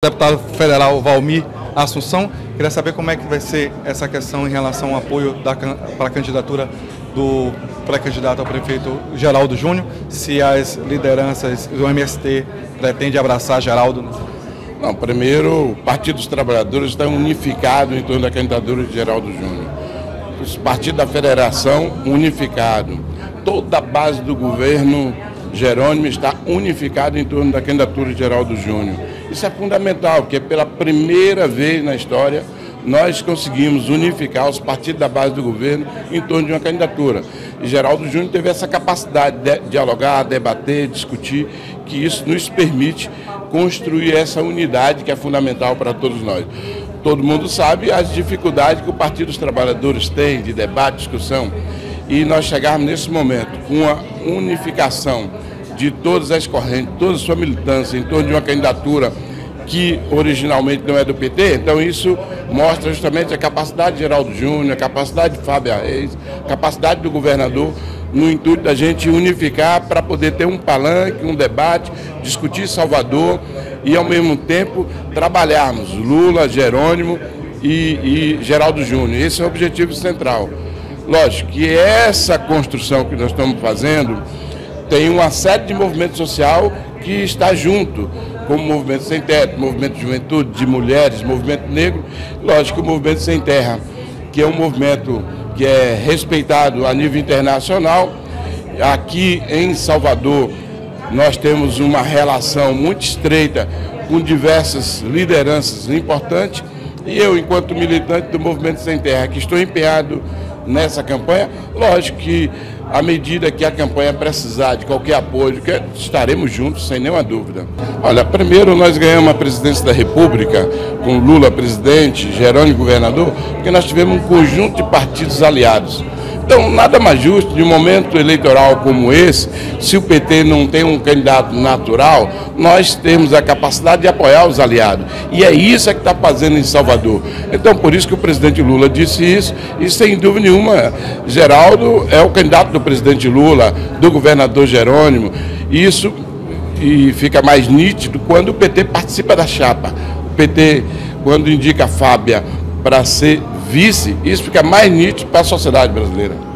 Deputado federal Valmir Assunção, queria saber como é que vai ser essa questão em relação ao apoio para a candidatura do pré-candidato ao prefeito Geraldo Júnior, se as lideranças do MST pretendem abraçar Geraldo. Não, primeiro, o Partido dos Trabalhadores está unificado em torno da candidatura de Geraldo Júnior. Os partidos da federação unificado, toda a base do governo Jerônimo está unificado em torno da candidatura de Geraldo Júnior. Isso é fundamental, porque pela primeira vez na história nós conseguimos unificar os partidos da base do governo em torno de uma candidatura. E Geraldo Júnior teve essa capacidade de dialogar, debater, discutir, que isso nos permite construir essa unidade que é fundamental para todos nós. Todo mundo sabe as dificuldades que o Partido dos Trabalhadores tem de debate, discussão, e nós chegarmos nesse momento com uma unificação de todas as correntes, toda a sua militância em torno de uma candidatura que originalmente não é do PT, então isso mostra justamente a capacidade de Geraldo Júnior, a capacidade de Fábio Reis, a capacidade do governador, no intuito da gente unificar para poder ter um palanque, um debate, discutir Salvador e ao mesmo tempo trabalharmos Lula, Jerônimo e Geraldo Júnior. Esse é o objetivo central. Lógico que essa construção que nós estamos fazendo tem uma série de movimento social que está junto, como Movimento Sem Teto, Movimento de Juventude, de Mulheres, Movimento Negro, lógico, o Movimento Sem Terra, que é um movimento que é respeitado a nível internacional. Aqui em Salvador nós temos uma relação muito estreita com diversas lideranças importantes e eu, enquanto militante do Movimento Sem Terra, que estou empenhado nessa campanha, lógico que à medida que a campanha precisar de qualquer apoio, estaremos juntos, sem nenhuma dúvida. Olha, primeiro nós ganhamos a presidência da República, com Lula presidente, Jerônimo governador, porque nós tivemos um conjunto de partidos aliados. Então, nada mais justo de um momento eleitoral como esse, se o PT não tem um candidato natural, nós temos a capacidade de apoiar os aliados. E é isso que está fazendo em Salvador. Então, por isso que o presidente Lula disse isso, e sem dúvida nenhuma, Geraldo é o candidato do presidente Lula, do governador Jerônimo. E fica mais nítido quando o PT participa da chapa. O PT, quando indica a Fábia para ser vice, isso fica mais nítido para a sociedade brasileira.